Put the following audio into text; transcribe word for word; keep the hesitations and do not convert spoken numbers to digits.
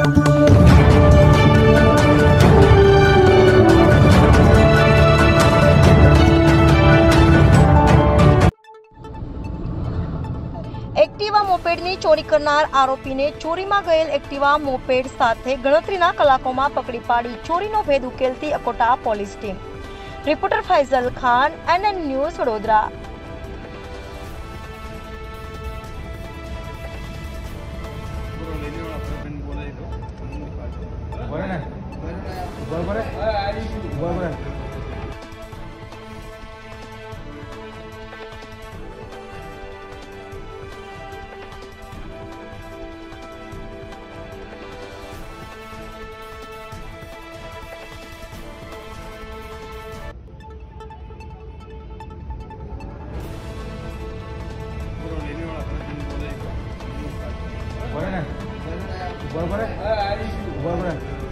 Activa मोपेडनी चोरी करनार आरोपी ने चोरी में गयेल एक्टिवा मोपेड साथे गणतरीना कलाकों में पकड़ी पाड़ी चोरीनो भेद उकेलती Akota police team. Reporter Faizal Khan, N N news, Vadodara. बराबर है बराबर है